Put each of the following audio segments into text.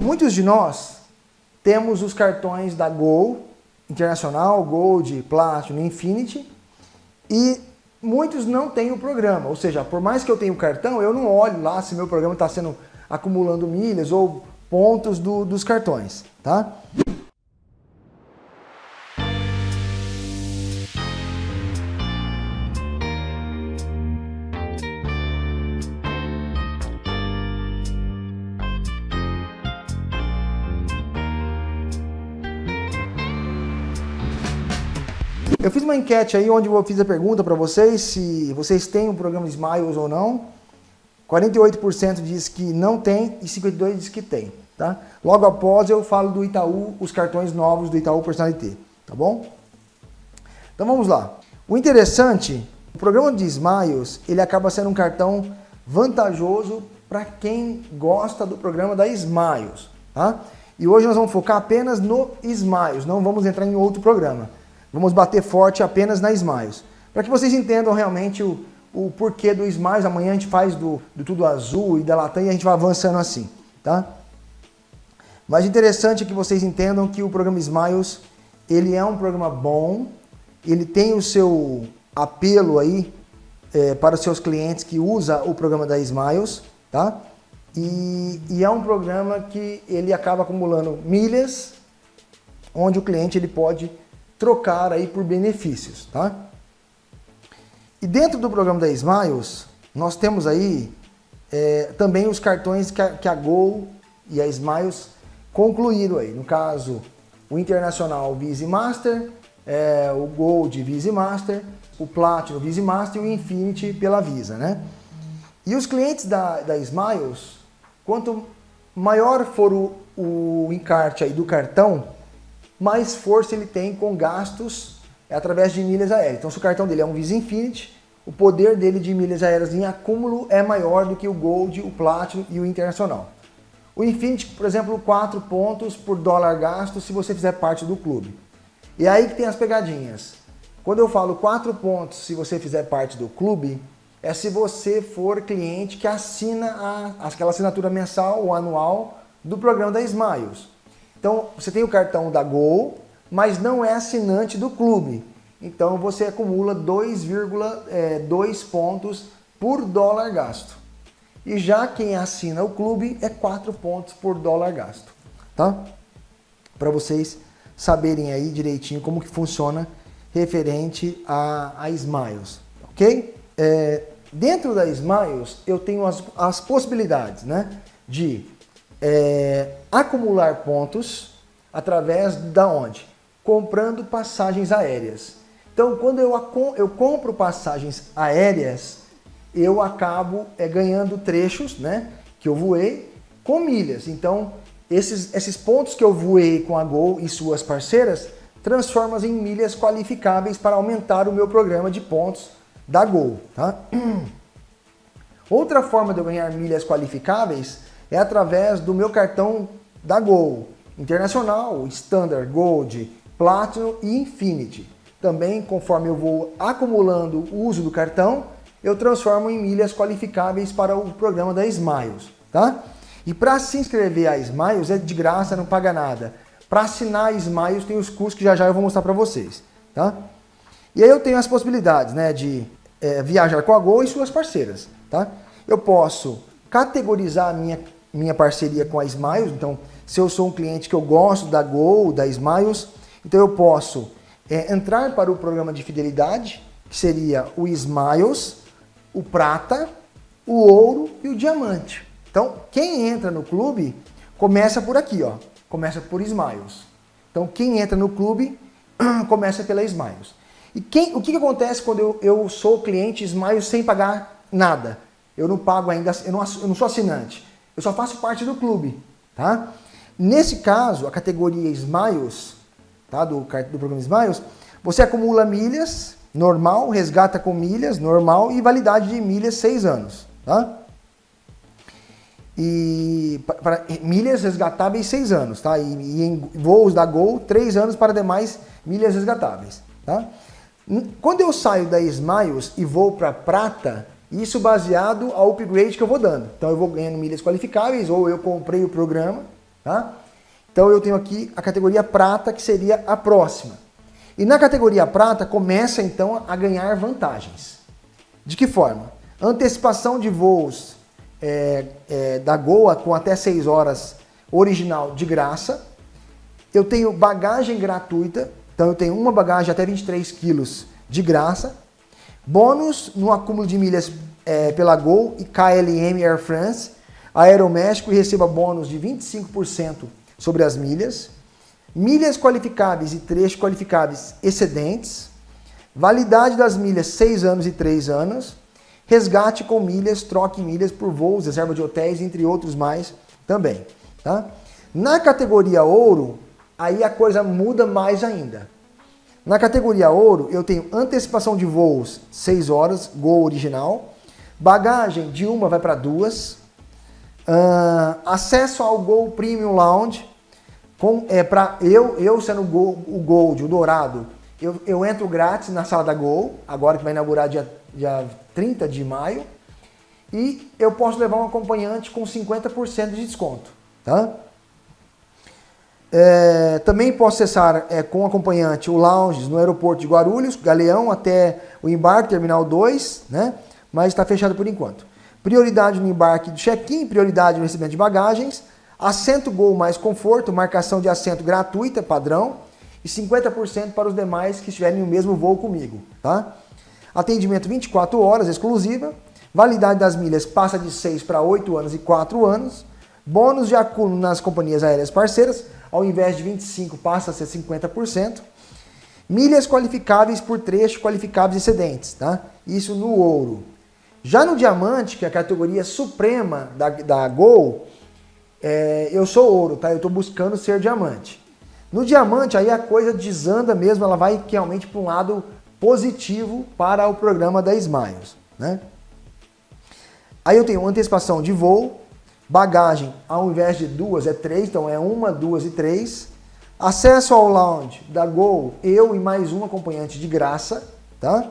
Muitos de nós temos os cartões da Gol Internacional, Gold, Platinum, Infinity, e muitos não têm o programa, ou seja, por mais que eu tenha o cartão, eu não olho lá se meu programa está sendo acumulando milhas ou pontos dos cartões, tá? Eu fiz uma enquete aí onde eu fiz a pergunta para vocês se vocês têm o programa Smiles ou não. 48% diz que não tem e 52% diz que tem, tá? Logo após eu falo do Itaú, os cartões novos do Itaú Personalité, tá bom? Então vamos lá. O interessante, o programa de Smiles, ele acaba sendo um cartão vantajoso para quem gosta do programa da Smiles, tá? E hoje nós vamos focar apenas no Smiles, não vamos entrar em outro programa. Vamos bater forte apenas na Smiles. Para que vocês entendam realmente o porquê do Smiles, amanhã a gente faz do Tudo Azul e da Latam e a gente vai avançando assim, tá? Mas interessante é que vocês entendam que o programa Smiles, ele é um programa bom, ele tem o seu apelo aí para os seus clientes que usa o programa da Smiles, tá? E é um programa que ele acaba acumulando milhas, onde o cliente ele pode trocar aí por benefícios, tá? E dentro do programa da Smiles, nós temos aí também os cartões que a Gol e a Smiles concluíram aí. No caso, o Internacional Visa e Master, o Gold Visa e Master, o Platinum Visa e Master e o Infinity pela Visa, né? E os clientes da Smiles, quanto maior for o encarte aí do cartão, mais força ele tem com gastos através de milhas aéreas. Então, se o cartão dele é um Visa Infinity, o poder dele de milhas aéreas em acúmulo é maior do que o Gold, o Platinum e o Internacional. O Infinity, por exemplo, 4 pontos por dólar gasto se você fizer parte do clube. E é aí que tem as pegadinhas. Quando eu falo 4 pontos se você fizer parte do clube, é se você for cliente que assina aquela assinatura mensal ou anual do programa da Smiles. Então, você tem o cartão da Gol, mas não é assinante do clube. Então, você acumula 2,2 pontos por dólar gasto. E já quem assina o clube é 4 pontos por dólar gasto, tá? Para vocês saberem aí direitinho como que funciona referente a Smiles, ok? Dentro da Smiles, eu tenho as possibilidades, né, de... acumular pontos através da onde? Comprando passagens aéreas. Então, quando eu compro passagens aéreas, eu acabo ganhando trechos, né, que eu voei com milhas. Então, esses pontos que eu voei com a Gol e suas parceiras transformam em milhas qualificáveis para aumentar o meu programa de pontos da Gol, tá? Outra forma de eu ganhar milhas qualificáveis é através do meu cartão da Gol Internacional, Standard, Gold, Platinum e Infinity. Também, conforme eu vou acumulando o uso do cartão, eu transformo em milhas qualificáveis para o programa da Smiles, tá? E para se inscrever a Smiles é de graça, não paga nada. Para assinar a Smiles tem os custos que já já eu vou mostrar para vocês, tá? E aí eu tenho as possibilidades, né, de viajar com a Gol e suas parceiras, tá? Eu posso categorizar a minha parceria com a Smiles. Então, se eu sou um cliente que eu gosto da Gol, da Smiles, então eu posso entrar para o programa de fidelidade, que seria o Smiles, o Prata, o Ouro e o Diamante. Então, quem entra no clube, começa por aqui, ó, começa por Smiles. Então, quem entra no clube, começa pela Smiles. E o que acontece quando eu sou cliente Smiles sem pagar nada? Eu não pago ainda, eu não sou assinante. Eu só faço parte do clube, tá? Nesse caso, a categoria Smiles, tá, do programa Smiles, você acumula milhas, normal, resgata com milhas, normal, e validade de milhas 6 anos, tá? E para milhas resgatáveis 6 anos, tá? E em voos da Gol, 3 anos para demais milhas resgatáveis, tá? Quando eu saio da Smiles e vou para Prata, isso baseado ao upgrade que eu vou dando. Então eu vou ganhando milhas qualificáveis, ou eu comprei o programa, Tá? Então eu tenho aqui a categoria prata, que seria a próxima. E na categoria prata começa então a ganhar vantagens. De que forma? Antecipação de voos da Gol com até 6 horas original de graça. Eu tenho bagagem gratuita, então eu tenho uma bagagem até 23 quilos de graça. Bônus no acúmulo de milhas pela Gol e KLM Air France. A Aeroméxico receba bônus de 25% sobre as milhas. Milhas qualificáveis e trechos qualificáveis excedentes. Validade das milhas 6 anos e 3 anos. Resgate com milhas, troque milhas por voos, reserva de hotéis, entre outros mais também. Tá? Na categoria ouro, aí a coisa muda mais ainda. Na categoria ouro, eu tenho antecipação de voos 6 horas, Gol original. Bagagem de 1 vai para 2. Acesso ao Gol Premium Lounge. Para eu sendo o Gold, o dourado, eu entro grátis na sala da Gol, agora que vai inaugurar dia 30 de maio. E eu posso levar um acompanhante com 50% de desconto. Tá? Também posso acessar com acompanhante o lounge no aeroporto de Guarulhos, Galeão, até o embarque, terminal 2, né? Mas está fechado por enquanto. Prioridade no embarque do check-in, prioridade no recebimento de bagagens, assento Gol mais conforto, marcação de assento gratuita, padrão, e 50% para os demais que estiverem no mesmo voo comigo. Tá? Atendimento 24 horas, exclusiva, validade das milhas passa de 6 para 8 anos e 4 anos, bônus de acúmulo nas companhias aéreas parceiras, ao invés de 25% passa a ser 50%. Milhas qualificáveis por trecho, qualificáveis excedentes, tá? Isso no ouro. Já no diamante, que é a categoria suprema da Gol, eu sou ouro, tá? Eu estou buscando ser diamante. No diamante, aí a coisa desanda mesmo, ela vai realmente para um lado positivo para o programa da Smiles, né? Aí eu tenho antecipação de voo, bagagem, ao invés de 2 é 3, então é 1, 2 e 3. Acesso ao lounge da Gol, eu e mais um acompanhante de graça, tá?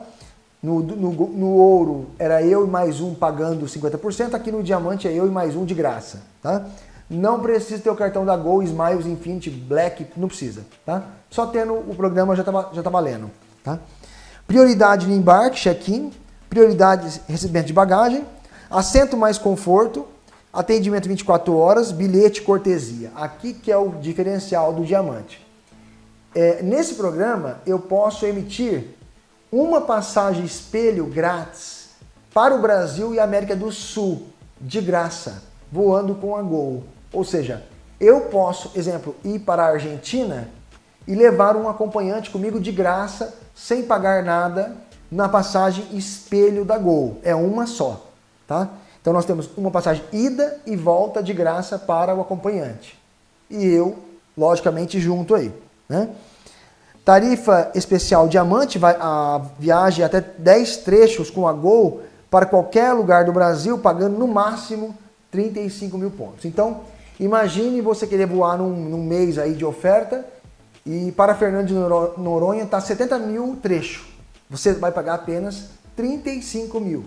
No ouro era eu e mais um pagando 50%, aqui no diamante é eu e mais um de graça, tá? Não precisa ter o cartão da Gol, Smiles, Infinity, Black, não precisa, tá? Só tendo o programa já tá valendo, tá? Prioridade no embarque, check-in, prioridade recebimento de bagagem, assento mais conforto, atendimento 24 horas, bilhete cortesia. Aqui que é o diferencial do diamante. Nesse programa, eu posso emitir uma passagem espelho grátis para o Brasil e América do Sul, de graça, voando com a Gol. Ou seja, eu posso, exemplo, ir para a Argentina e levar um acompanhante comigo de graça, sem pagar nada, na passagem espelho da Gol. É uma só, tá? Então nós temos uma passagem ida e volta de graça para o acompanhante. E eu, logicamente, junto aí, né? Tarifa especial diamante, a viagem até 10 trechos com a Gol para qualquer lugar do Brasil, pagando no máximo 35 mil pontos. Então, imagine você querer voar num mês aí de oferta e para Fernando de Noronha está 70 mil trecho. Você vai pagar apenas 35 mil.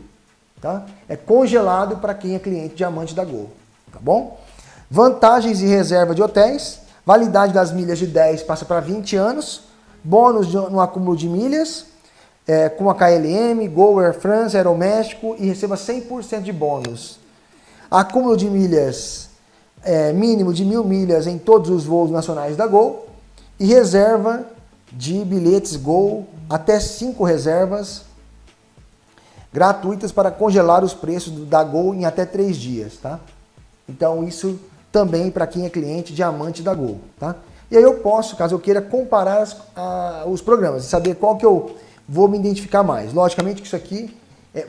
Tá? É congelado para quem é cliente diamante da Gol, tá bom? Vantagens e reserva de hotéis, validade das milhas de 10 passa para 20 anos, bônus no acúmulo de milhas, com a KLM, Gol, Air France, Aeroméxico e receba 100% de bônus. Acúmulo de milhas, mínimo de 1.000 milhas em todos os voos nacionais da Gol e reserva de bilhetes Gol, até 5 reservas gratuitas para congelar os preços da Gol em até 3 dias, tá? Então isso também para quem é cliente diamante da Gol, tá? E aí eu posso, caso eu queira, comparar os programas e saber qual que eu vou me identificar mais. Logicamente que isso aqui,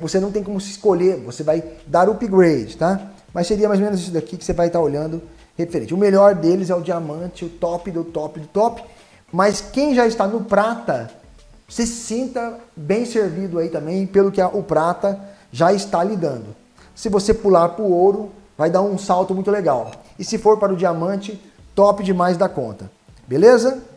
você não tem como se escolher, você vai dar upgrade, tá? Mas seria mais ou menos isso daqui que você vai estar olhando referente. O melhor deles é o diamante, o top do top do top, mas quem já está no prata, se sinta bem servido aí também pelo que o prata já está lhe dando. Se você pular para o ouro, vai dar um salto muito legal. E se for para o diamante, top demais da conta. Beleza?